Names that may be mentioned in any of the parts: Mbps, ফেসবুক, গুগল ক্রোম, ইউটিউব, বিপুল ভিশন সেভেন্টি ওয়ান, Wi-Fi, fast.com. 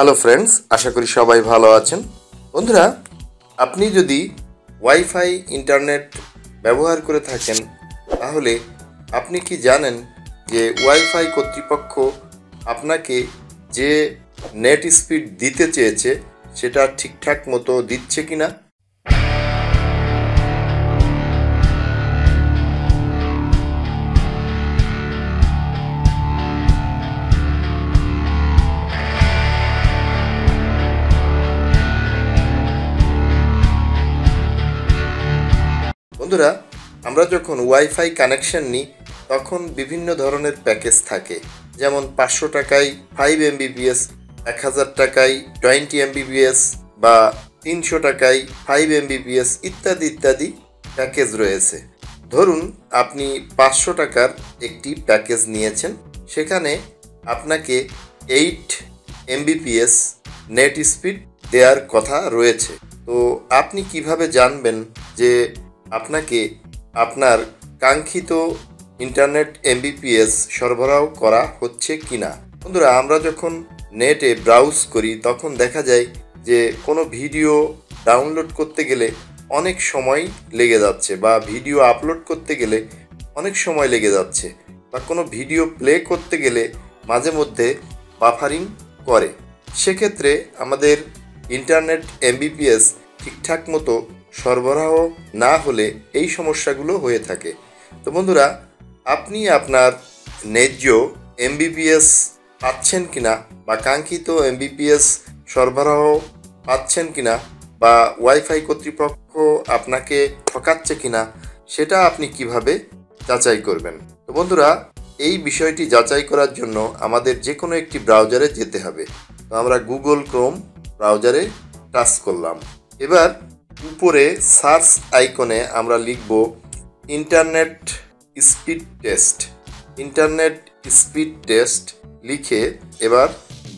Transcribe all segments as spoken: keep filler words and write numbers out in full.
Hello friends, আশা করি সবাই ভালো আছেন। বন্ধুরা, আপনি যদি ওয়াইফাই ইন্টারনেট ব্যবহার করে থাকেন তাহলে আপনি কি জানেন যে ওয়াইফাই কর্তৃপক্ষ আপনাকে যে নেট স্পিড দিতে চেয়েছে সেটা ঠিকঠাক মতো দিচ্ছে কিনা? বন্ধুরা, আমরা যখন ওয়াইফাই কানেকশন নিই তখন বিভিন্ন ধরনের প্যাকেজ থাকে, যেমন পাঁচশো টাকায় ফাইভ এমবিবিএস, এক হাজার টাকায় টোয়েন্টি এমবিবিএস বা তিনশো টাকায় ফাইভ এমবিবিএস ইত্যাদি ইত্যাদি প্যাকেজ রয়েছে। ধরুন আপনি পাঁচশো টাকার একটি প্যাকেজ নিয়েছেন, সেখানে আপনাকে এইট এমবিপিএস নেট স্পিড দেওয়ার কথা রয়েছে। তো আপনি কিভাবে জানবেন যে আপনাকে আপনার কাঙ্ক্ষিত ইন্টারনেট এমবিপিএস সরবরাহ করা হচ্ছে কিনা? বন্ধুরা, আমরা যখন নেটে ব্রাউজ করি তখন দেখা যায় যে কোনো ভিডিও ডাউনলোড করতে গেলে অনেক সময় লেগে যাচ্ছে, বা ভিডিও আপলোড করতে গেলে অনেক সময় লেগে যাচ্ছে, বা কোনো ভিডিও প্লে করতে গেলে মাঝে মধ্যে বাফারিং করে। সেক্ষেত্রে আমাদের ইন্টারনেট এমবিপিএস ঠিকঠাক মতো সরবরাহ না হলে এই সমস্যাগুলো হয়ে থাকে। তো বন্ধুরা, আপনি আপনার ন্যায্য এমবিপিএস পাচ্ছেন কিনা বা কাঙ্ক্ষিত এমবিপিএস সরবরাহ পাচ্ছেন কিনা, বা ওয়াইফাই কর্তৃপক্ষ আপনাকে ঠকাচ্ছে কিনা, সেটা আপনি কিভাবে যাচাই করবেন? তো বন্ধুরা, এই বিষয়টি যাচাই করার জন্য আমাদের যে কোনো একটি ব্রাউজারে যেতে হবে। তো আমরা গুগল ক্রোম ব্রাউজারে টাচ করলাম। এবার উপরে সার্চ আইকনে আমরা লিখব internet speed test. Internet speed test লিখে এবার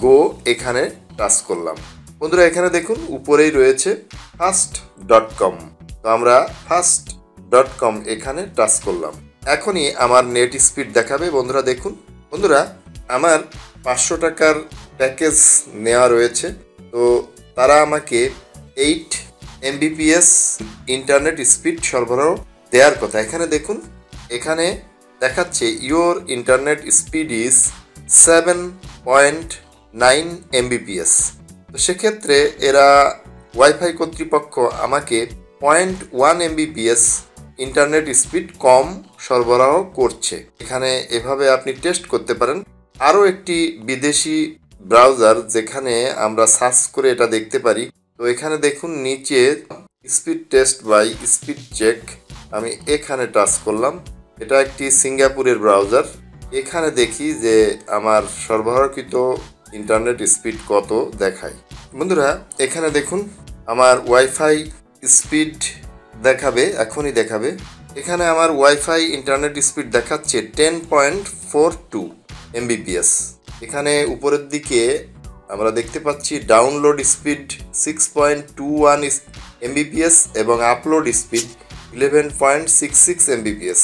গো এখানে টাচ করলাম। বন্ধুরা, এখানে দেখুন উপরেই রয়েছে ফাস্ট ডট কম। তো আমরা ফাস্ট ডট কম এখানে টাচ করলাম। এখনই আমার নেট স্পিড দেখাবে। বন্ধুরা দেখুন, বন্ধুরা আমার পাঁচশো টাকার প্যাকেজ নেওয়া রয়েছে, তো তারা আমাকে এইট এমবিপিএস ইন্টারনেট স্পিড সরবরাহ দেওয়ার কথা। এখানে দেখুন, এখানে দেখাচ্ছে your internet speed is seven point nine Mbps. তো সেক্ষেত্রে এরা ওয়াইফাই কর্তৃপক্ষ আমাকে point one Mbps internet speed কম সরবরাহ করছে। এখানে এভাবে আপনি টেস্ট করতে পারেন। আরও একটি বিদেশি ব্রাউজার যেখানে আমরা সার্চ করে এটা দেখতে পারি। তো এখানে দেখুন নিচে speed test by speed check, আমি এখানে টাচ করলাম। এটা একটি সিঙ্গাপুরের ব্রাউজার। এখানে দেখি যে আমার সরবরাহকৃত ইন্টারনেট স্পিড কত দেখায়। বন্ধুরা, এখানে দেখুন আমার ওয়াইফাই স্পিড দেখাবে, এখনই দেখাবে। এখানে আমার ওয়াইফাই ইন্টারনেট স্পিড দেখাচ্ছে ten point four two Mbps. এখানে উপরের দিকে আমরা দেখতে পাচ্ছি download speed six point two one Mbps এবং upload speed eleven point six six Mbps.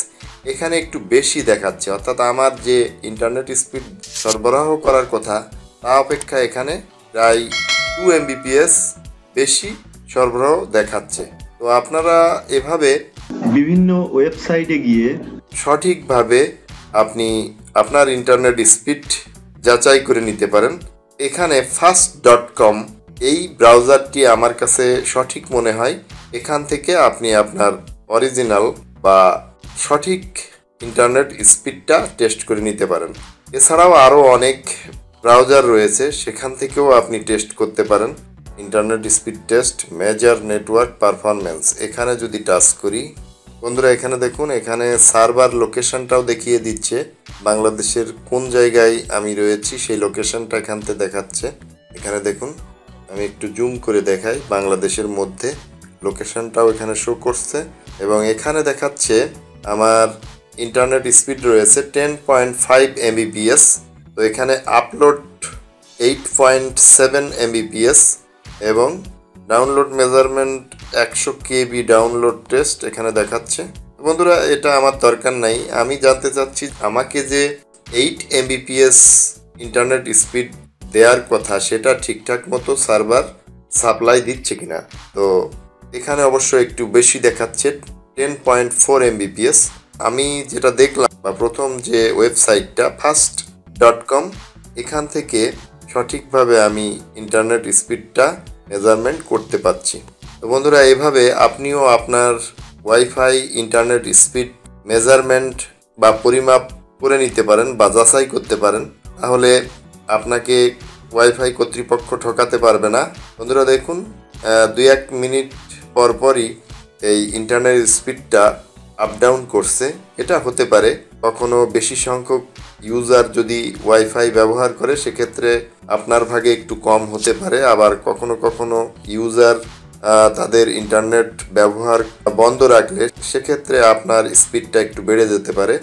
এখানে একটু বেশি দেখাচ্ছে, অর্থাৎ আমার যে ইন্টারনেট স্পিড সরবরাহ করার কথা তা অপেক্ষা এখানে প্রায় টু এমবিপিএস বেশি সরবরাহ দেখাচ্ছে। তো আপনারা এভাবে বিভিন্ন ওয়েবসাইটে গিয়ে সঠিকভাবে আপনি আপনার ইন্টারনেট স্পিড যাচাই করে নিতে পারেন। এখানে ফাস্ট ডট কম এই ব্রাউজারটি আমার কাছে সঠিক মনে হয়। এখান থেকে আপনি আপনার অরিজিনাল বা সঠিক ইন্টারনেট স্পিডটা টেস্ট করে নিতে পারেন। এছাড়াও আরও অনেক ব্রাউজার রয়েছে, সেখান থেকেও আপনি টেস্ট করতে পারেন। Internet speed test measure network performance, এখানে যদি টাচ করি, বন্ধুরা এখানে দেখুন এখানে সার্ভার লোকেশনটাও দেখিয়ে দিচ্ছে। বাংলাদেশের কোন জায়গায় আমি রয়েছি সেই লোকেশনটা এখানতে দেখাচ্ছে। এখানে দেখুন, আমি একটু জুম করে দেখাই, বাংলাদেশের মধ্যে লোকেশনটাও এখানে শো করছে। এবং এখানে দেখাচ্ছে আমার ইন্টারনেট স্পিড রয়েছে টেন পয়েন্ট ফাইভ এমবিপিএস। তো এখানে upload eight point seven Mbps এবং ডাউনলোড মেজারমেন্ট একশো কেবি ডাউনলোড টেস্ট এখানে দেখাচ্ছে। বন্ধুরা, এটা আমার দরকার নাই। আমি জানতে চাচ্ছি আমাকে যে এইট এমবিপিএস ইন্টারনেট স্পিড দেওয়ার কথা সেটা ঠিকঠাক মতো সার্ভার সাপ্লাই দিচ্ছে কিনা। তো এখানে অবশ্য একটু বেশি দেখাচ্ছে টেন পয়েন্ট ফোর এমবিপিএস। আমি যেটা দেখলাম বা প্রথম যে ওয়েবসাইটটা ফাস্ট ডট কম, এখান থেকে সঠিকভাবে আমি ইন্টারনেট স্পিডটা মেজারমেন্ট করতে পারছি। তো বন্ধুরা, এভাবে আপনিও আপনার ওয়াইফাই ইন্টারনেট স্পিড মেজারমেন্ট বা পরিমাপ করে নিতে পারেন বা যাচাই করতে পারেন, তাহলে আপনাকে ওয়াইফাই কর্তৃপক্ষ ঠকাতে পারবে না। বন্ধুরা দেখুন, দুই এক মিনিট পরপরই এই ইন্টারনেট স্পিডটা আপ ডাউন করছে। এটা হতে পারে কখনো বেশি সংখ্যক ইউজার যদি ওয়াইফাই ব্যবহার করে সেক্ষেত্রে আপনার ভাগে একটু কম হতে পারে, আবার কখনো কখনো ইউজার তাদের ইন্টারনেট ব্যবহার বন্ধ রাখলে সেক্ষেত্রে আপনার স্পিডটা একটু বেড়ে যেতে পারে।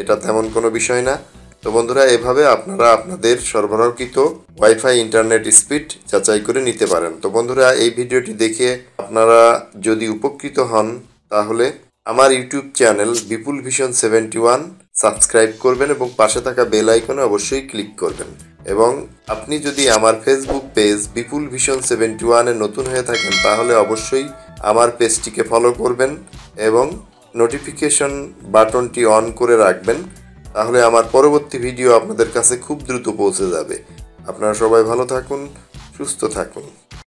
এটা তেমন কোনো বিষয় না। তো বন্ধুরা, এভাবে আপনারা আপনাদের সরবরাহকৃত ওয়াইফাই ইন্টারনেট স্পিড যাচাই করে নিতে পারেন। তো বন্ধুরা, এই ভিডিওটি দেখে আপনারা যদি উপকৃত হন তাহলে আমার ইউটিউব channel বিপুল ভিশন সেভেন্টি ওয়ান subscribe করবেন এবং পাশে থাকা বেল আইকনে অবশ্যই ক্লিক করবেন। এবং আপনি যদি আমার ফেসবুক page বিপুল ভিশন সেভেন্টি ওয়ান এ নতুন হয়ে থাকেন তাহলে অবশ্যই আমার পেজটিকে ফলো করবেন এবং নোটিফিকেশন বাটনটি অন করে রাখবেন, তাহলে আমার পরবর্তী ভিডিও আপনাদের কাছে খুব দ্রুত পৌঁছে যাবে। আপনারা সবাই ভালো থাকুন, সুস্থ থাকুন।